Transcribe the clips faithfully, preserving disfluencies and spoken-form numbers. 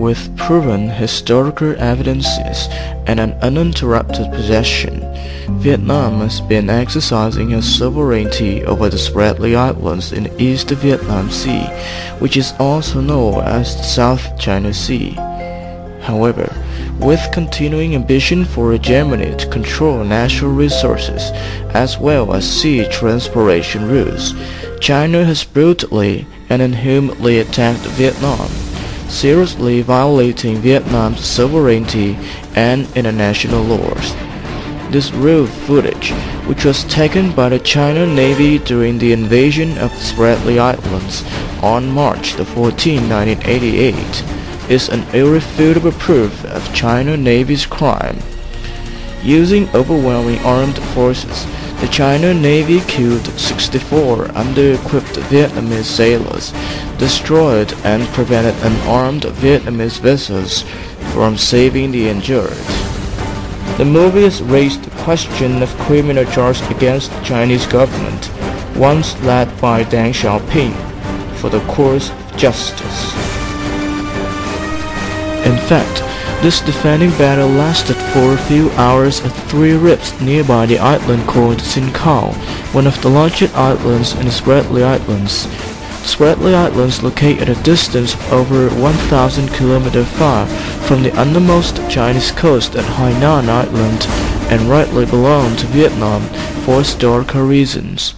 with proven historical evidences and an uninterrupted possession, Vietnam has been exercising its sovereignty over the Spratly Islands in the East Vietnam Sea, which is also known as the South China Sea. However, with continuing ambition for Germany to control natural resources as well as sea transportation routes, China has brutally and inhumanly attacked Vietnam, seriously violating Vietnam's sovereignty and international laws. This raw footage, which was taken by the China Navy during the invasion of the Spratly Islands on March fourteenth nineteen eighty-eight, is an irrefutable proof of China Navy's crime. Using overwhelming armed forces, the China Navy killed sixty-four under-equipped Vietnamese sailors, destroyed and prevented unarmed Vietnamese vessels from saving the injured. The movies raised the question of criminal charges against the Chinese government, once led by Deng Xiaoping, for the cause of justice. In fact, this defending battle lasted for a few hours at three rips nearby the island called Sin Cao, one of the largest islands in the Spratly Islands. Spratly Islands locate at a distance of over one thousand kilometers far from the undermost Chinese coast at Hainan Island and rightly belong to Vietnam for historical reasons.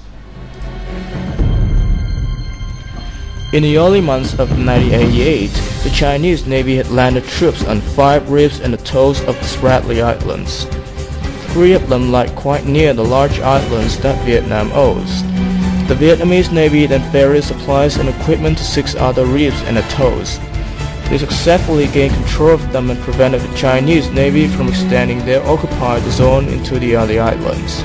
In the early months of nineteen eighty-eight, the Chinese Navy had landed troops on five reefs and atolls of the Spratly Islands. Three of them lie quite near the large islands that Vietnam owns. The Vietnamese Navy then ferried supplies and equipment to six other reefs and atolls. They successfully gained control of them and prevented the Chinese Navy from extending their occupied zone into the other islands.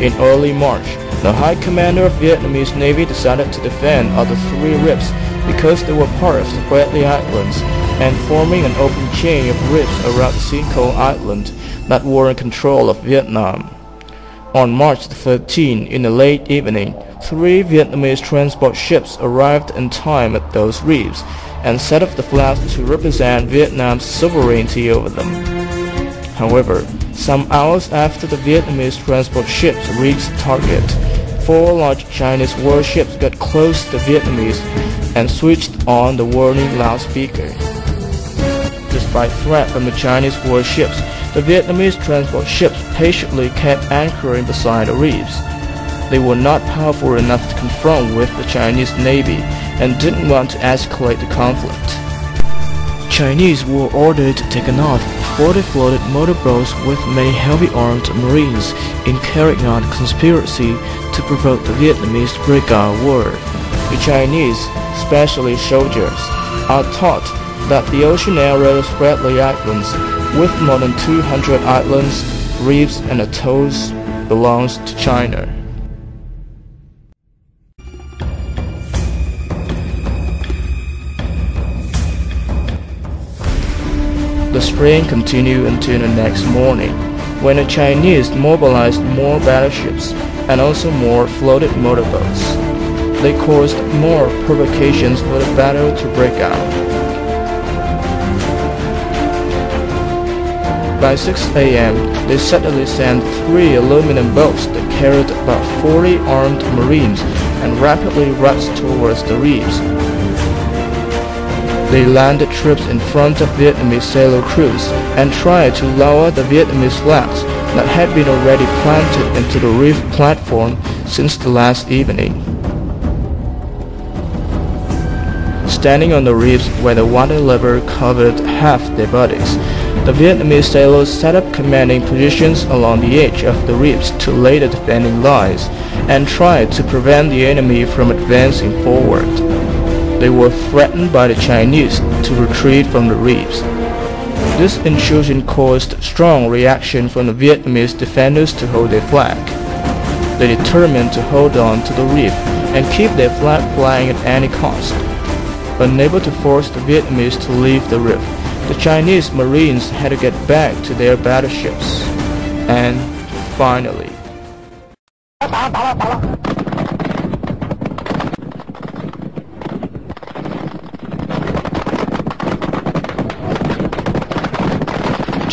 In early March, the High Commander of Vietnamese Navy decided to defend other three reefs because they were part of the Spratly Islands and forming an open chain of reefs around Sinh Ton Island that were in control of Vietnam. On March thirteenth, in the late evening, three Vietnamese transport ships arrived in time at those reefs and set up the flags to represent Vietnam's sovereignty over them. However, some hours after the Vietnamese transport ships reached target, four large Chinese warships got close to the Vietnamese and switched on the warning loudspeaker. Despite threat from the Chinese warships, the Vietnamese transport ships patiently kept anchoring beside the reefs. They were not powerful enough to confront with the Chinese Navy and didn't want to escalate the conflict. Chinese were ordered taken off before they floated motorboats with many heavy armed marines in carrying out a conspiracy to provoke the Vietnamese breakout war. The Chinese, especially soldiers, are taught that the ocean area of Spratly Islands, with more than two hundred islands, reefs and atolls, belongs to China. The strain continued until the next morning, when the Chinese mobilized more battleships and also more floated motorboats. They caused more provocations for the battle to break out. By six A M, they suddenly sent three aluminum boats that carried about forty armed marines and rapidly rushed towards the reefs. They landed troops in front of Vietnamese sailor crews and tried to lower the Vietnamese flags that had been already planted into the reef platform since the last evening. Standing on the reefs where the water level covered half their bodies, the Vietnamese sailors set up commanding positions along the edge of the reefs to lay the defending lines and tried to prevent the enemy from advancing forward. They were threatened by the Chinese to retreat from the reefs. This intrusion caused strong reaction from the Vietnamese defenders to hold their flag. They determined to hold on to the reef and keep their flag flying at any cost. Unable to force the Vietnamese to leave the reef, the Chinese Marines had to get back to their battleships. And finally,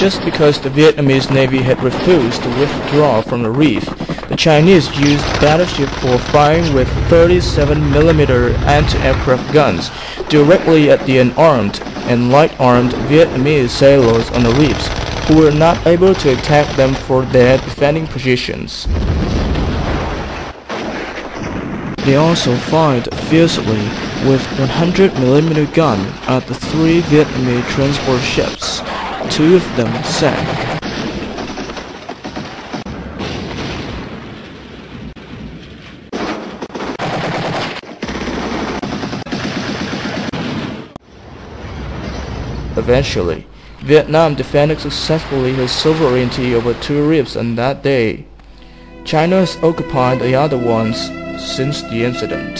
just because the Vietnamese Navy had refused to withdraw from the reef, the Chinese used battleship for firing with thirty-seven millimeter anti-aircraft guns directly at the unarmed and light-armed Vietnamese sailors on the reefs, who were not able to attack them for their defending positions. They also fired fiercely with one hundred millimeter gun at the three Vietnamese transport ships. Two of them sank. Eventually, Vietnam defended successfully her sovereignty over two reefs on that day. China has occupied the other ones since the incident.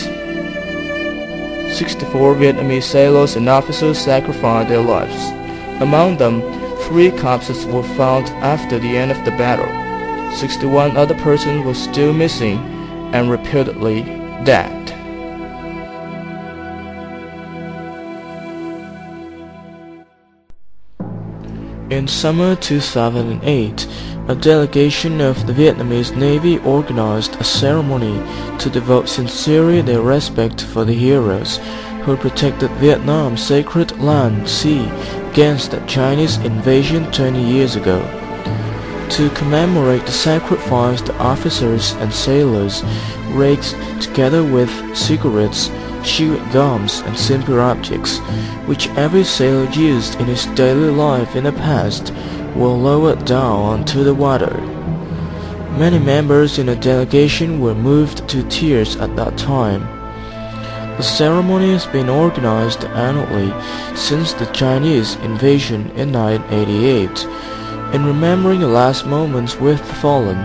sixty-four Vietnamese sailors and officers sacrificed their lives. Among them, three corpses were found after the end of the battle. sixty-one other persons were still missing and reportedly dead. In summer two thousand eight, a delegation of the Vietnamese Navy organized a ceremony to devote sincerely their respect for the heroes who protected Vietnam's sacred land sea against the Chinese invasion twenty years ago. To commemorate the sacrifice, the officers and sailors raked, together with cigarettes, chewed gums and similar objects, which every sailor used in his daily life in the past, were lowered down onto the water. Many members in the delegation were moved to tears at that time. The ceremony has been organized annually since the Chinese invasion in nineteen eighty-eight. In remembering the last moments with the fallen,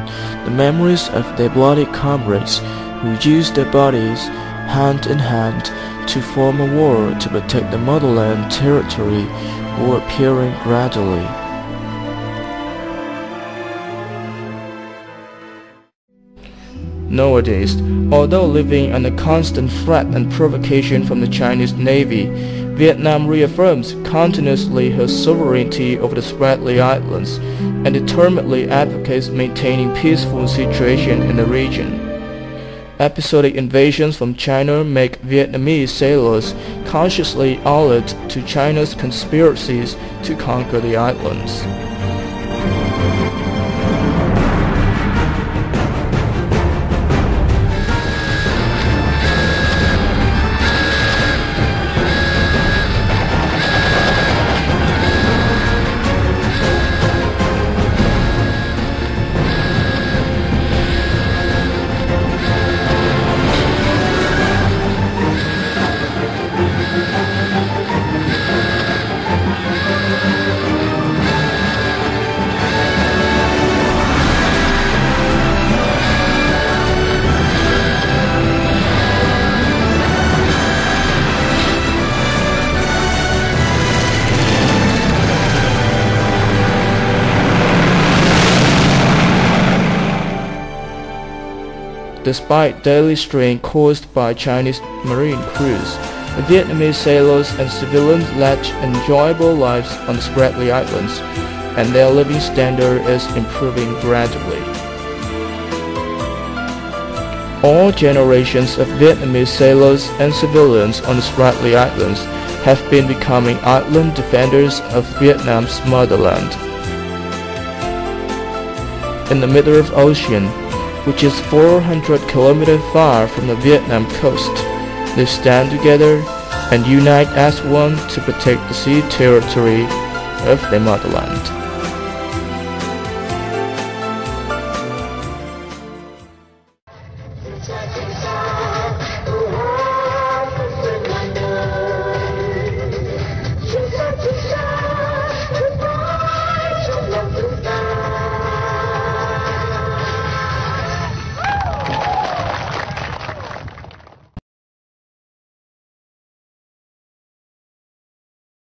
the memories of their bloody comrades who used their bodies hand in hand to form a war to protect the motherland territory were appearing gradually. Nowadays, although living under constant threat and provocation from the Chinese Navy, Vietnam reaffirms continuously her sovereignty over the Spratly Islands and determinedly advocates maintaining peaceful situation in the region. Episodic invasions from China make Vietnamese sailors consciously alert to China's conspiracies to conquer the islands. Despite daily strain caused by Chinese marine crews, the Vietnamese sailors and civilians led enjoyable lives on the Spratly Islands, and their living standard is improving gradually. All generations of Vietnamese sailors and civilians on the Spratly Islands have been becoming island defenders of Vietnam's motherland. In the middle of the ocean, which is four hundred kilometers far from the Vietnam coast, they stand together and unite as one to protect the sea territory of their motherland.